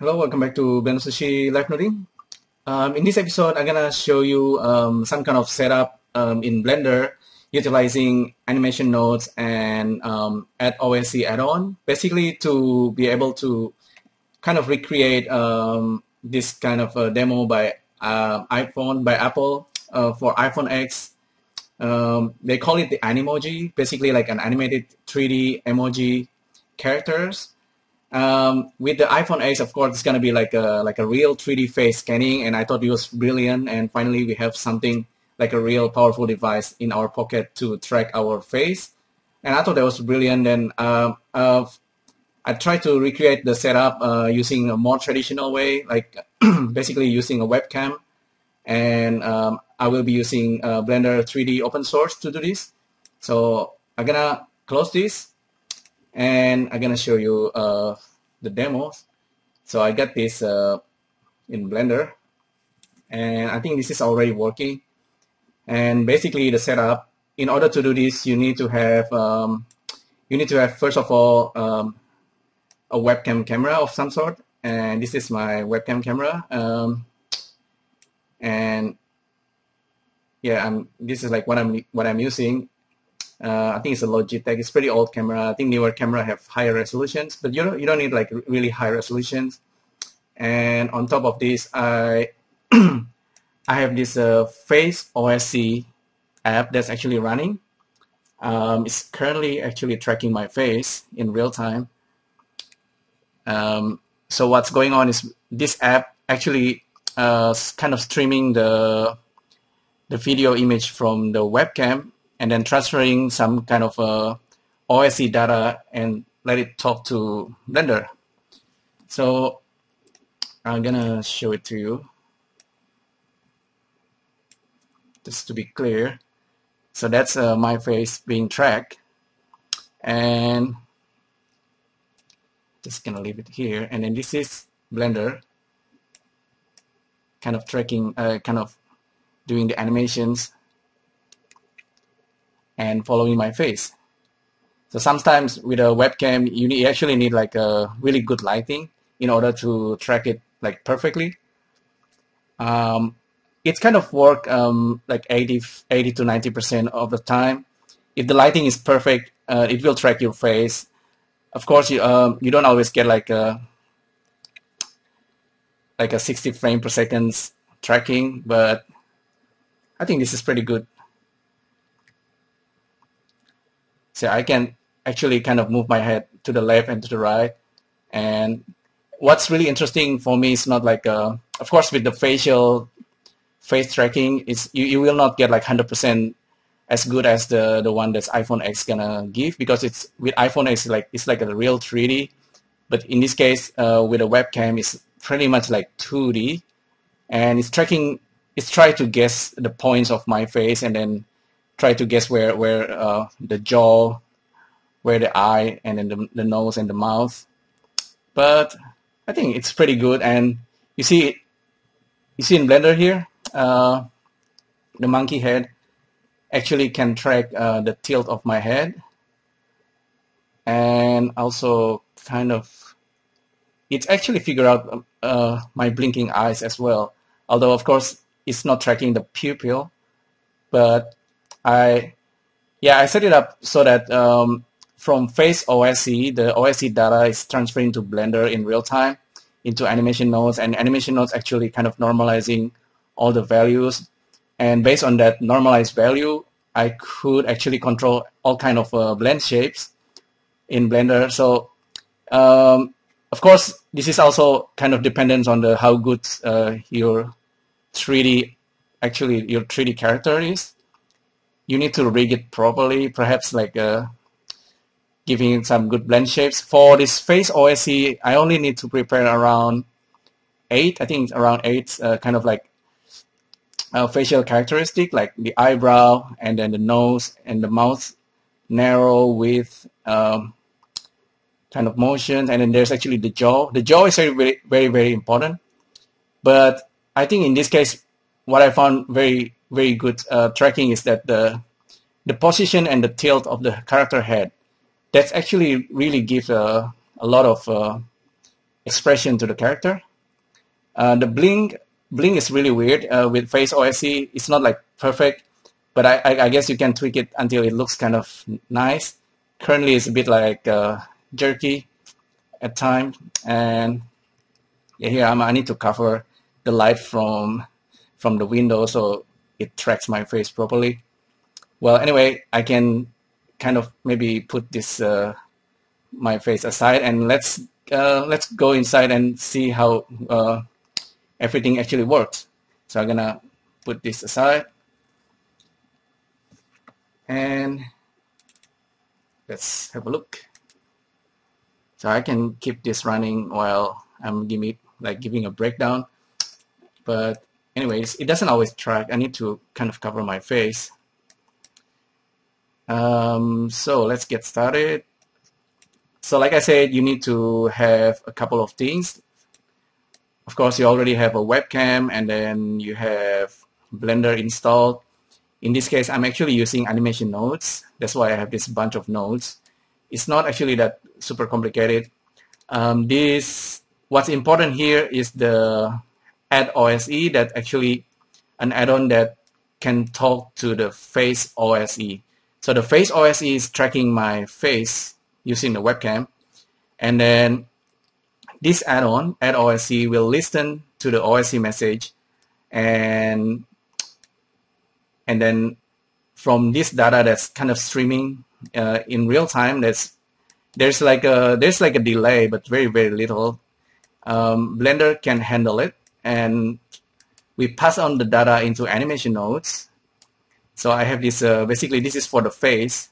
Hello, welcome back to Blender Sushi Live Noding. In this episode, I'm gonna show you some kind of setup in Blender utilizing animation nodes and AddOSC add-on, basically to be able to kind of recreate this kind of a demo by Apple for iPhone X. They call it the Animoji, basically like an animated 3D emoji characters. With the iPhone X, of course, it's gonna be like a real 3D face scanning, and I thought it was brilliant. And finally, we have something like a real powerful device in our pocket to track our face, and I thought that was brilliant. And I tried to recreate the setup using a more traditional way, like basically using a webcam, and I will be using Blender 3D open source to do this. So I'm gonna close this. And I'm gonna show you the demos. So I got this in Blender, and I think this is already working. And basically, the setup. In order to do this, you need to have first of all a webcam camera of some sort. And this is my webcam camera. And yeah, this is like what I'm using. I think it's a Logitech. It's a pretty old camera. I think newer camera have higher resolutions, but you don't need like really high resolutions. And on top of this, I have this FaceOSC app that's actually running. It's currently actually tracking my face in real time. So what's going on is this app actually kind of streaming the video image from the webcam, and then transferring some kind of OSC data and let it talk to Blender. So I'm gonna show it to you, just to be clear. So that's my face being tracked, and just gonna leave it here. And then this is Blender, kind of tracking, kind of doing the animations and following my face. So sometimes with a webcam, you actually need like a really good lighting in order to track it like perfectly. It's kind of work like 80 to 90% of the time. If the lighting is perfect, it will track your face. Of course, you don't always get like a 60 frame per second tracking, but I think this is pretty good. So I can actually kind of move my head to the left and to the right. And what's really interesting for me is not like, of course, with the face tracking, you will not get like 100% as good as the one that's iPhone X gonna give, because it's with iPhone X it's like a real 3D, but in this case with a webcam it's pretty much like 2D, and it's trying to guess the points of my face and then try to guess where the jaw, where the eye, and then the nose and the mouth. But I think it's pretty good. And you see in Blender here, the monkey head actually can track the tilt of my head, and also kind of it's actually figure out my blinking eyes as well. Although of course it's not tracking the pupil, but I set it up so that from face OSC, the OSC data is transferring to Blender in real time into animation nodes, and animation nodes actually kind of normalizing all the values. And based on that normalized value, I could actually control all kind of blend shapes in Blender. So of course, this is also kind of dependent on how good your 3D character is. You need to rig it properly, perhaps like giving it some good blend shapes. For this face OSC, I only need to prepare around 8, I think around 8 kind of like facial characteristic, like the eyebrow and then the nose and the mouth, narrow with kind of motions, and then there's actually the jaw. The jaw is very, very, very important, but I think in this case, what I found very good tracking is that the position and the tilt of the character head, that's actually really gives a lot of expression to the character. The bling is really weird with FaceOSC. It's not like perfect, but I guess you can tweak it until it looks kind of nice. Currently, it's a bit like jerky at times, and yeah, here I need to cover the light from the window so it tracks my face properly. Well, anyway, I can kind of maybe put this my face aside, and let's go inside and see how everything actually works. So I'm gonna put this aside, and let's have a look. So I can keep this running while I'm giving a breakdown. But anyways, it doesn't always track. I need to kind of cover my face. So let's get started. So like I said, you need to have a couple of things. Of course, you already have a webcam, and then you have Blender installed. In this case, I'm actually using Animation Nodes. That's why I have this bunch of nodes. It's not actually that super complicated. What's important here is the AddOSC, that actually an add-on that can talk to the FaceOSC. So the FaceOSC is tracking my face using the webcam, and then this add-on, AddOSC, will listen to the OSC message, and then from this data that's kind of streaming in real time, there's like a delay, but very, very little. Blender can handle it, and we pass on the data into Animation Nodes. So I have this. Basically, this is for the face.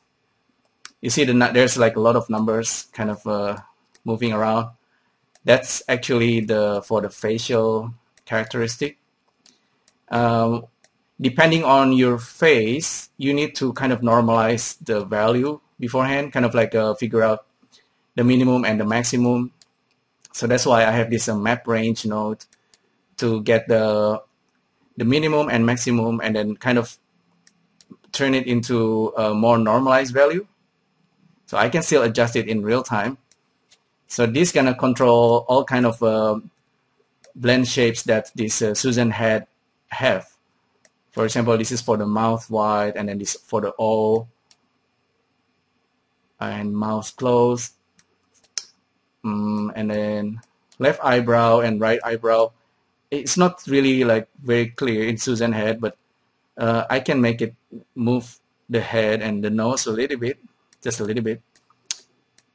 You see, there's like a lot of numbers kind of moving around. That's actually for the facial characteristic. Depending on your face, you need to kind of normalize the value beforehand, kind of like figure out the minimum and the maximum. So that's why I have this map range node to get the minimum and maximum, and then kind of turn it into a more normalized value. So I can still adjust it in real time. So this is gonna control all kind of blend shapes that this Susan head have. For example, this is for the mouth wide, and then this for the O, and mouth closed, and then left eyebrow and right eyebrow. It's not really like very clear in Susan head, but I can make it move the head and the nose a little bit, just a little bit.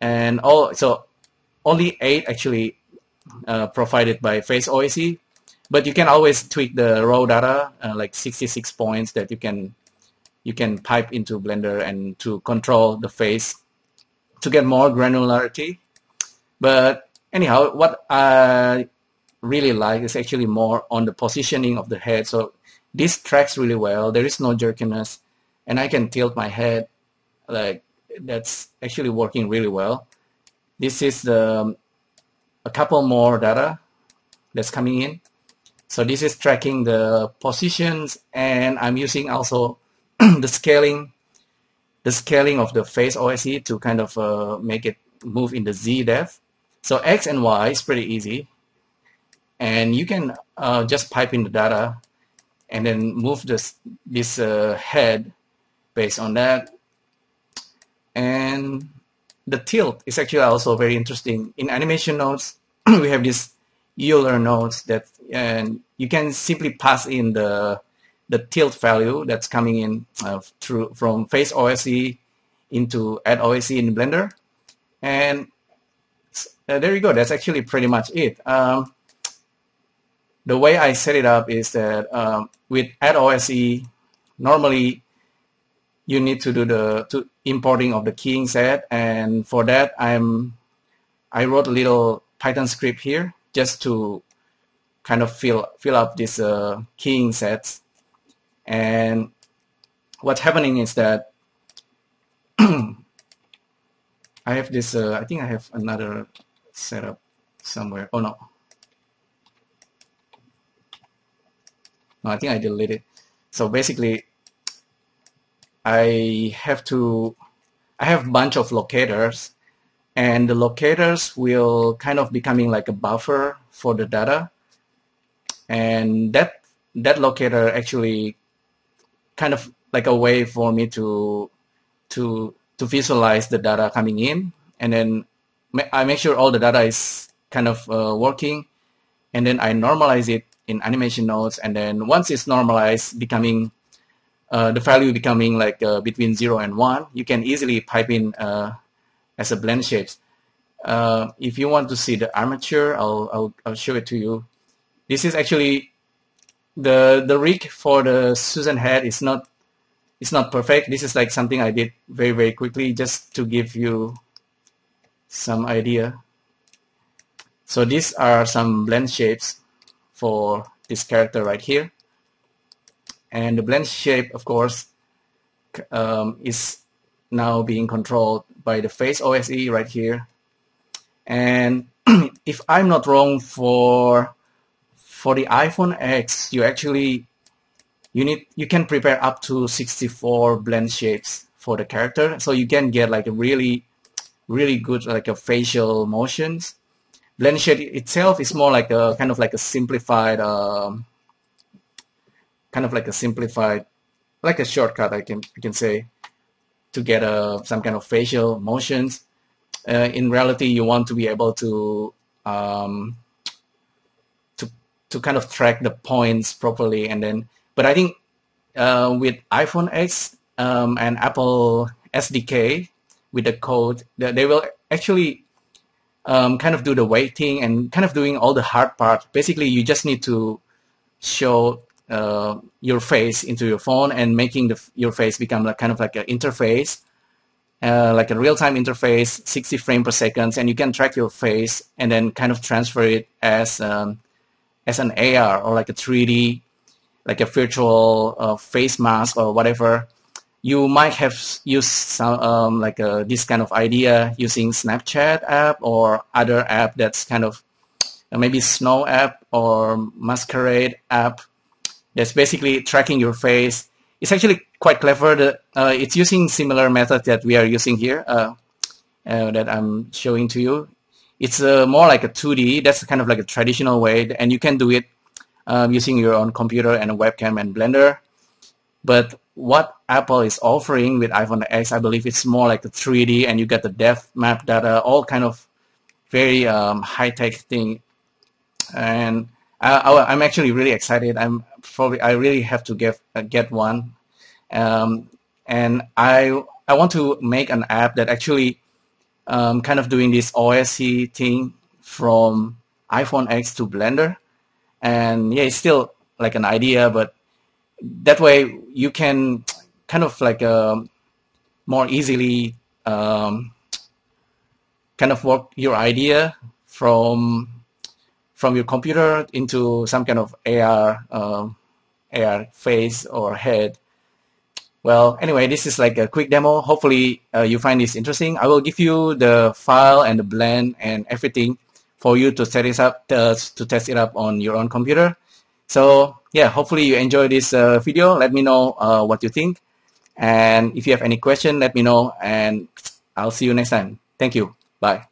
And so only 8 actually provided by FaceOSC, but you can always tweak the raw data, like 66 points that you can pipe into Blender and to control the face to get more granularity. But anyhow, what I really like is actually more on the positioning of the head. So this tracks really well. There is no jerkiness, and I can tilt my head. Like, that's actually working really well. This is a couple more data that's coming in. So this is tracking the positions, and I'm using also the scaling of the FaceOSC to kind of make it move in the Z depth. So X and Y is pretty easy, and you can just pipe in the data, and then move this head based on that. And the tilt is actually also very interesting. In Animation Nodes, we have this Euler nodes that, and you can simply pass in the tilt value that's coming in from FaceOSC into AddOSC in Blender. And there you go. That's actually pretty much it. The way I set it up is that with AddOSC, normally you need to do the importing of the keying set, and for that I wrote a little Python script here just to kind of fill up this keying sets. And what's happening is that I have this. I think I have another setup somewhere. Oh no. No, I think I deleted it. So basically, I have a bunch of locators And the locators will kind of becoming like a buffer for the data. And that locator actually kind of like a way for me to visualize the data coming in, and then I make sure all the data is kind of working, and then I normalize it in animation nodes, and then once it's normalized, becoming the value becoming like between 0 and 1, you can easily pipe in as a blend shapes. If you want to see the armature, I'll show it to you. This is actually the rig for the Susan head is not. It's not perfect. This is like something I did very, very quickly just to give you some idea. So these are some blend shapes for this character right here. And the blend shape, of course, is now being controlled by the FaceOSC right here. And if I'm not wrong, for the iPhone X, you actually you can prepare up to 64 blend shapes for the character, so you can get like a really, really good like a facial motions. Blend shape itself is more like a kind of like a simplified, like a shortcut I can say, to get some kind of facial motions. In reality, you want to be able to kind of track the points properly, and then. But I think with iPhone X and Apple SDK, with the code, they will actually kind of do the weighting and kind of doing all the hard part. Basically, you just need to show your face into your phone and making your face become like, kind of like an interface, like a real-time interface, 60 frames per second, and you can track your face and then kind of transfer it as an AR or like a 3D, like a virtual face mask or whatever. You might have used some like this kind of idea using Snapchat app or other app that's kind of maybe Snow app or Masquerade app that's basically tracking your face. It's actually quite clever. It's using similar method that we are using here that I'm showing to you. It's more like a 2D. That's kind of like a traditional way, and you can do it using your own computer and a webcam and Blender. But what Apple is offering with iPhone X, I believe it's more like the 3D, and you get the depth map data, all kind of very high-tech thing. And I'm actually really excited. I really have to get one. And I want to make an app that actually kind of doing this OSC thing from iPhone X to Blender. And yeah, it's still like an idea, but that way you can kind of like more easily kind of work your idea from your computer into some kind of AR face or head. Well, anyway, this is like a quick demo. Hopefully you find this interesting. I will give you the file and the blend and everything for you to set it up, to test it up on your own computer. So yeah, hopefully you enjoy this video. Let me know what you think, and if you have any question, let me know, and I'll see you next time. Thank you. Bye.